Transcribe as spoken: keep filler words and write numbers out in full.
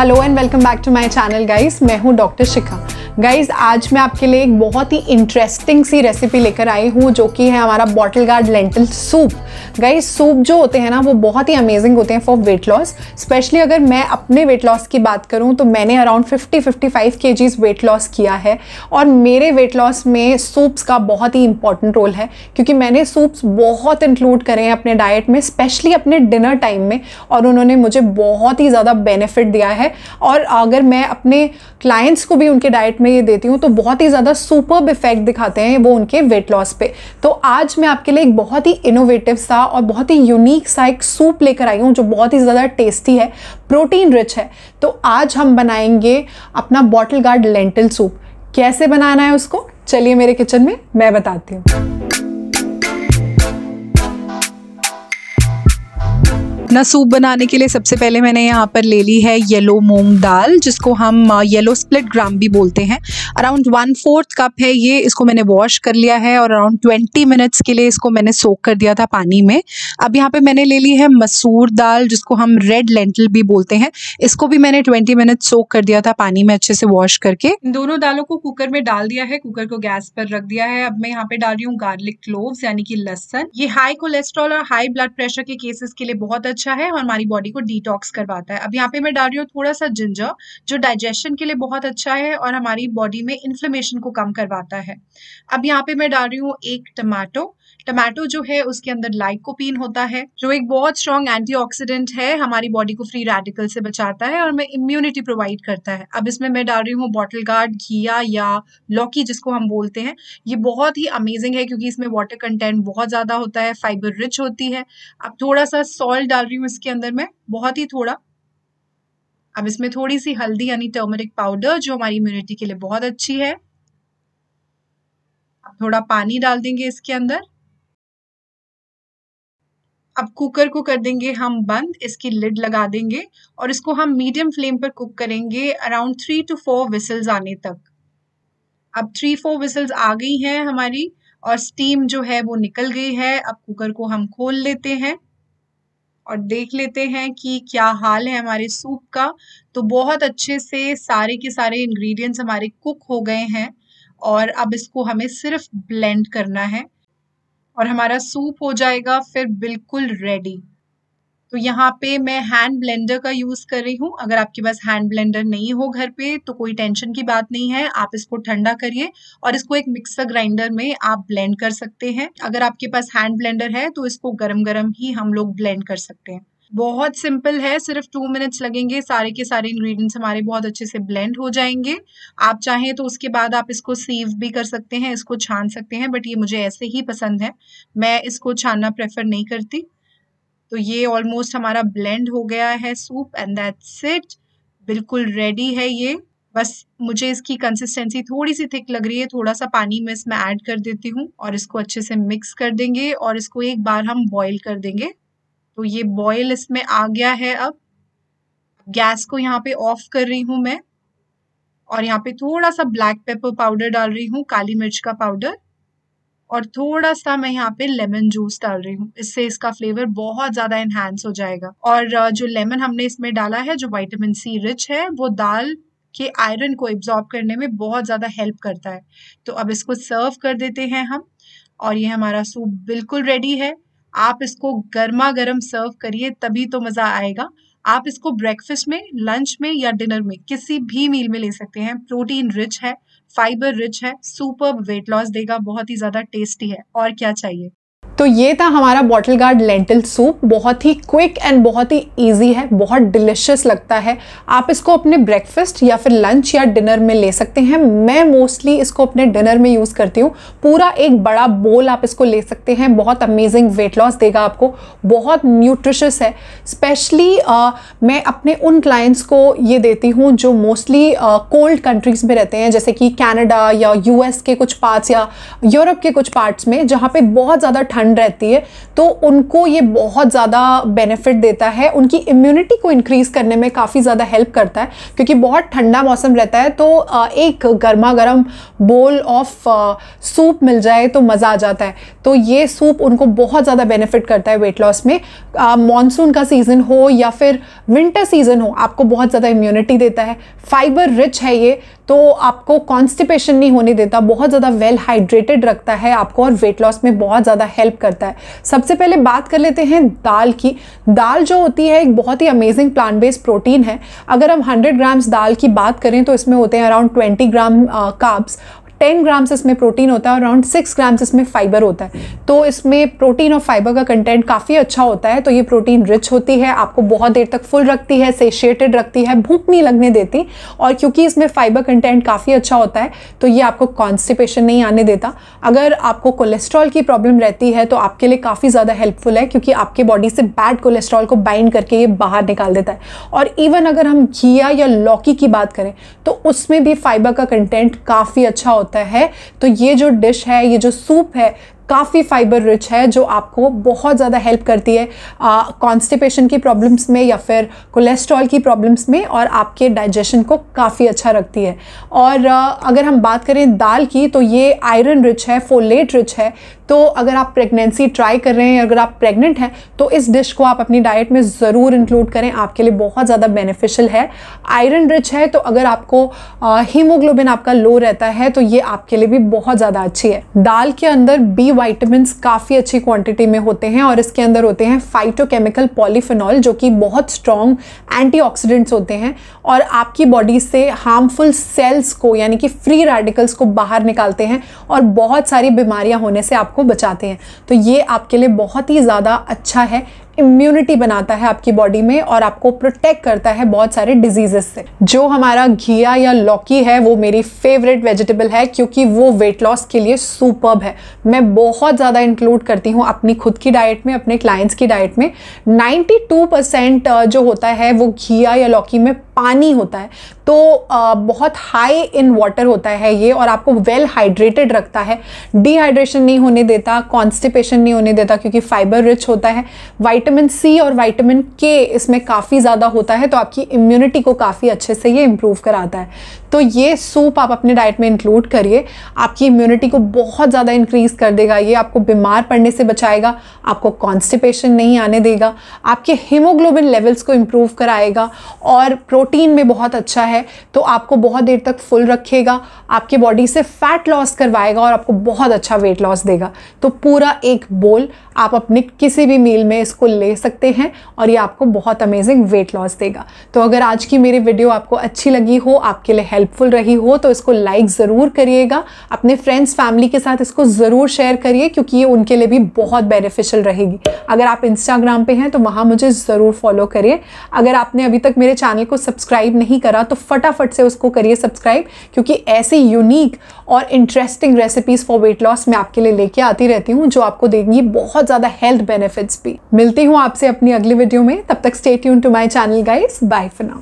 Hello and welcome back to my channel guys, मैं हूँ doctor शिखा। Guys, आज मैं आपके लिए एक बहुत ही इंटरेस्टिंग सी रेसिपी लेकर आई हूँ जो कि है हमारा bottle gourd lentil soup. Guys, soup जो होते हैं ना वो बहुत ही अमेजिंग होते हैं फॉर वेट लॉस। स्पेशली अगर मैं अपने वेट लॉस की बात करूँ तो मैंने around fifty fifty five kgs weight loss किया है और मेरे वेट लॉस में सूप्स का बहुत ही इंपॉर्टेंट रोल है, क्योंकि मैंने सूप्स बहुत इंक्लूड करे हैं अपने डाइट में, स्पेशली अपने डिनर टाइम में, और उन्होंने मुझे बहुत ही ज़्यादा बेनिफिट दिया है। और अगर मैं अपने क्लाइंट्स को भी उनके डाइट में ये देती हूँ तो बहुत ही ज़्यादा सुपर्ब इफेक्ट दिखाते हैं वो उनके वेट लॉस पे। तो आज मैं आपके लिए एक बहुत ही इनोवेटिव सा और बहुत ही यूनिक सा एक सूप लेकर आई हूँ जो बहुत ही ज़्यादा टेस्टी है, प्रोटीन रिच है। तो आज हम बनाएंगे अपना बॉटल गार्ड लेंटिल सूप। कैसे बनाना है उसको चलिए मेरे किचन में मैं बताती हूँ ना। सूप बनाने के लिए सबसे पहले मैंने यहाँ पर ले ली है येलो मूंग दाल, जिसको हम येलो स्प्लिट ग्राम भी बोलते हैं। अराउंड वन फोर्थ कप है ये। इसको मैंने वॉश कर लिया है और अराउंड ट्वेंटी मिनट्स के लिए इसको मैंने सोक कर दिया था पानी में। अब यहाँ पे मैंने ले ली है मसूर दाल, जिसको हम रेड लेंटिल भी बोलते हैं। इसको भी मैंने ट्वेंटी मिनट सोक कर दिया था पानी में अच्छे से वॉश करके। दोनों दालों को कुकर में डाल दिया है, कुकर को गैस पर रख दिया है। अब मैं यहाँ पे डाल रही हूँ गार्लिक क्लोव्स यानी कि लहसन। ये हाई कोलेस्ट्रॉल और हाई ब्लड प्रेशर के केसेस के लिए बहुत अच्छा है और हमारी बॉडी को डिटॉक्स करवाता है। अब यहाँ पे मैं डाल रही हूँ थोड़ा सा जिंजर, जो डाइजेशन के लिए बहुत अच्छा है और हमारी बॉडी में इन्फ्लेमेशन को कम करवाता है। अब यहाँ पे मैं डाल रही हूँ एक टमाटो। टमाटो जो है उसके अंदर लाइकोपीन होता है, जो एक बहुत स्ट्रॉन्ग एंटीऑक्सीडेंट है, हमारी बॉडी को फ्री रेडिकल से बचाता है और हमें इम्यूनिटी प्रोवाइड करता है। अब इसमें मैं डाल रही हूँ बॉटल गार्ड, घिया या लौकी जिसको हम बोलते हैं। ये बहुत ही अमेजिंग है क्योंकि इसमें वाटर कंटेंट बहुत ज़्यादा होता है, फाइबर रिच होती है। अब थोड़ा सा सॉल्ट डाल रही हूँ इसके अंदर मैं, बहुत ही थोड़ा। अब इसमें थोड़ी सी हल्दी यानी टर्मरिक पाउडर, जो हमारी इम्यूनिटी के लिए बहुत अच्छी है। अब थोड़ा पानी डाल देंगे इसके अंदर। अब कुकर को कर देंगे हम बंद, इसकी लिड लगा देंगे और इसको हम मीडियम फ्लेम पर कुक करेंगे around three to four whistles आने तक। अब थ्री फोर विसल्स आ गई हैं हमारी और स्टीम जो है वो निकल गई है। अब कुकर को हम खोल लेते हैं और देख लेते हैं कि क्या हाल है हमारे सूप का। तो बहुत अच्छे से सारे के सारे इंग्रेडिएंट्स हमारे कुक हो गए हैं और अब इसको हमें सिर्फ ब्लेंड करना है और हमारा सूप हो जाएगा फिर बिल्कुल रेडी। तो यहाँ पे मैं हैंड ब्लेंडर का यूज़ कर रही हूँ। अगर आपके पास हैंड ब्लेंडर नहीं हो घर पे तो कोई टेंशन की बात नहीं है, आप इसको ठंडा करिए और इसको एक मिक्सर ग्राइंडर में आप ब्लेंड कर सकते हैं। अगर आपके पास हैंड ब्लेंडर है तो इसको गरम गरम ही हम लोग ब्लेंड कर सकते हैं। बहुत सिंपल है, सिर्फ टू मिनट्स लगेंगे। सारे के सारे इंग्रेडिएंट्स हमारे बहुत अच्छे से ब्लेंड हो जाएंगे। आप चाहें तो उसके बाद आप इसको सीव भी कर सकते हैं, इसको छान सकते हैं, बट ये मुझे ऐसे ही पसंद है, मैं इसको छानना प्रेफर नहीं करती। तो ये ऑलमोस्ट हमारा ब्लेंड हो गया है सूप एंड दैट्स इट, बिल्कुल रेडी है ये। बस मुझे इसकी कंसिस्टेंसी थोड़ी सी थिक लग रही है, थोड़ा सा पानी मैं इसमें ऐड कर देती हूँ और इसको अच्छे से मिक्स कर देंगे और इसको एक बार हम बॉईल कर देंगे। तो ये बॉयल इसमें आ गया है। अब गैस को यहाँ पे ऑफ कर रही हूँ मैं और यहाँ पे थोड़ा सा ब्लैक पेपर पाउडर डाल रही हूँ, काली मिर्च का पाउडर, और थोड़ा सा मैं यहाँ पे लेमन जूस डाल रही हूँ। इससे इसका फ्लेवर बहुत ज़्यादा एनहांस हो जाएगा। और जो लेमन हमने इसमें डाला है, जो विटामिन सी रिच है, वो दाल के आयरन को एब्जॉर्ब करने में बहुत ज़्यादा हेल्प करता है। तो अब इसको सर्व कर देते हैं हम और ये हमारा सूप बिल्कुल रेडी है। आप इसको गर्मा गर्म सर्व करिए, तभी तो मज़ा आएगा। आप इसको ब्रेकफास्ट में, लंच में या डिनर में किसी भी मील में ले सकते हैं। प्रोटीन रिच है, फाइबर रिच है, सुपर्ब वेट लॉस देगा, बहुत ही ज़्यादा टेस्टी है, और क्या चाहिए। तो ये था हमारा बॉटल गार्ड लेंटिल सूप। बहुत ही क्विक एंड बहुत ही इजी है, बहुत डिलिशियस लगता है। आप इसको अपने ब्रेकफास्ट या फिर लंच या डिनर में ले सकते हैं। मैं मोस्टली इसको अपने डिनर में यूज़ करती हूँ। पूरा एक बड़ा बोल आप इसको ले सकते हैं। बहुत अमेजिंग वेट लॉस देगा आपको, बहुत न्यूट्रिशियस है। स्पेशली uh, मैं अपने उन क्लाइंट्स को ये देती हूँ जो मोस्टली कोल्ड कंट्रीज़ में रहते हैं, जैसे कि कैनेडा या यू एस के कुछ पार्ट्स या यूरोप के कुछ पार्ट्स में, जहाँ पर बहुत ज़्यादा ठंड ठंड रहती है तो उनको ये बहुत ज़्यादा बेनिफिट देता है, उनकी इम्यूनिटी को इंक्रीज़ करने में काफ़ी ज़्यादा हेल्प करता है। क्योंकि बहुत ठंडा मौसम रहता है तो एक गर्मा गर्म बोल ऑफ सूप मिल जाए तो मज़ा आ जाता है। तो ये सूप उनको बहुत ज़्यादा बेनिफिट करता है वेट लॉस में। मॉनसून का सीज़न हो या फिर विंटर सीज़न हो, आपको बहुत ज़्यादा इम्यूनिटी देता है। फाइबर रिच है ये, तो आपको कॉन्स्टिपेशन नहीं होने देता, बहुत ज़्यादा वेल हाइड्रेटेड रखता है आपको और वेट लॉस में बहुत ज़्यादा हेल्प करता है। सबसे पहले बात कर लेते हैं दाल की। दाल जो होती है एक बहुत ही अमेजिंग प्लांट बेस्ड प्रोटीन है। अगर हम हंड्रेड ग्राम्स दाल की बात करें तो इसमें होते हैं around twenty gram carbs, ten grams इसमें प्रोटीन होता है और अराउंड सिक्स ग्राम्स इसमें फाइबर होता है। तो इसमें प्रोटीन और फाइबर का कंटेंट काफ़ी अच्छा होता है। तो ये प्रोटीन रिच होती है, आपको बहुत देर तक फुल रखती है, सेशिएटेड रखती है, भूख नहीं लगने देती। और क्योंकि इसमें फाइबर कंटेंट काफ़ी अच्छा होता है तो ये आपको कॉन्स्टिपेशन नहीं आने देता। अगर आपको कोलेस्ट्रॉल की प्रॉब्लम रहती है तो आपके लिए काफ़ी ज़्यादा हेल्पफुल है, क्योंकि आपके बॉडी से बैड कोलेस्ट्रॉल को बाइंड करके ये बाहर निकाल देता है। और इवन अगर हम घिया या लौकी की बात करें तो उसमें भी फाइबर का कंटेंट काफ़ी अच्छा होता है है तो ये जो डिश है, ये जो सूप है, काफ़ी फाइबर रिच है, जो आपको बहुत ज़्यादा हेल्प करती है कॉन्स्टिपेशन की प्रॉब्लम्स में या फिर कोलेस्ट्रॉल की प्रॉब्लम्स में, और आपके डाइजेशन को काफ़ी अच्छा रखती है। और आ, अगर हम बात करें दाल की तो ये आयरन रिच है, फोलेट रिच है। तो अगर आप प्रेगनेंसी ट्राई कर रहे हैं, अगर आप प्रेग्नेंट हैं तो इस डिश को आप अपनी डाइट में ज़रूर इंक्लूड करें, आपके लिए बहुत ज़्यादा बेनिफिशियल है। आयरन रिच है, तो अगर आपको हीमोग्लोबिन आपका लो रहता है तो ये आपके लिए भी बहुत ज़्यादा अच्छी है। दाल के अंदर बी विटामिन्स काफ़ी अच्छी क्वांटिटी में होते हैं और इसके अंदर होते हैं फाइटोकेमिकल पॉलीफिनॉल, जो कि बहुत स्ट्रॉन्ग एंटीऑक्सीडेंट्स होते हैं और आपकी बॉडी से हार्मफुल सेल्स को यानी कि फ्री रेडिकल्स को बाहर निकालते हैं और बहुत सारी बीमारियां होने से आपको बचाते हैं। तो ये आपके लिए बहुत ही ज़्यादा अच्छा है, इम्यूनिटी बनाता है आपकी बॉडी में और आपको प्रोटेक्ट करता है बहुत सारे डिजीजेस से। जो हमारा घिया या लौकी है वो मेरी फेवरेट वेजिटेबल है, क्योंकि वो वेट लॉस के लिए सुपर्ब है। मैं बहुत ज़्यादा इंक्लूड करती हूँ अपनी खुद की डाइट में, अपने क्लाइंट्स की डाइट में। नाइन्टी टू परसेंट जो होता है वो घिया या लौकी में पानी होता है, तो बहुत हाई इन वाटर होता है ये और आपको वेल हाइड्रेटेड रखता है। डिहाइड्रेशन नहीं होने देता, कॉन्स्टिपेशन नहीं होने देता, क्योंकि फाइबर रिच होता है। विटामिन सी और विटामिन के इसमें काफ़ी ज़्यादा होता है, तो आपकी इम्यूनिटी को काफ़ी अच्छे से ये इम्प्रूव कराता है। तो ये सूप आप अपने डाइट में इंक्लूड करिए, आपकी इम्यूनिटी को बहुत ज़्यादा इंक्रीज़ कर देगा। ये आपको बीमार पड़ने से बचाएगा, आपको कॉन्स्टिपेशन नहीं आने देगा, आपके हीमोग्लोबिन लेवल्स को इम्प्रूव कराएगा और प्रोटीन में बहुत अच्छा है, तो आपको बहुत देर तक फुल रखेगा, आपके बॉडी से फैट लॉस करवाएगा और आपको बहुत अच्छा वेट लॉस देगा। तो पूरा एक बोल आप अपने किसी भी मील में इसको ले सकते हैं और ये आपको बहुत अमेजिंग वेट लॉस देगा। तो अगर आज की मेरी वीडियो आपको अच्छी लगी हो, आपके लिए हेल्पफुल रही हो, तो इसको लाइक ज़रूर करिएगा, अपने फ्रेंड्स फैमिली के साथ इसको ज़रूर शेयर करिए, क्योंकि ये उनके लिए भी बहुत बेनिफिशियल रहेगी। अगर आप इंस्टाग्राम पे हैं तो वहाँ मुझे ज़रूर फॉलो करिए। अगर आपने अभी तक मेरे चैनल को सब्सक्राइब नहीं करा तो फटाफट से उसको करिए सब्सक्राइब, क्योंकि ऐसी यूनिक और interesting recipes for weight loss मैं आपके लिए लेके आती रहती हूँ, जो आपको देंगी बहुत ज़्यादा हेल्थ बेनिफिट्स भी। मिलती हूँ आपसे अपनी अगली वीडियो में, तब तक stay tune to my channel guys. Bye for now.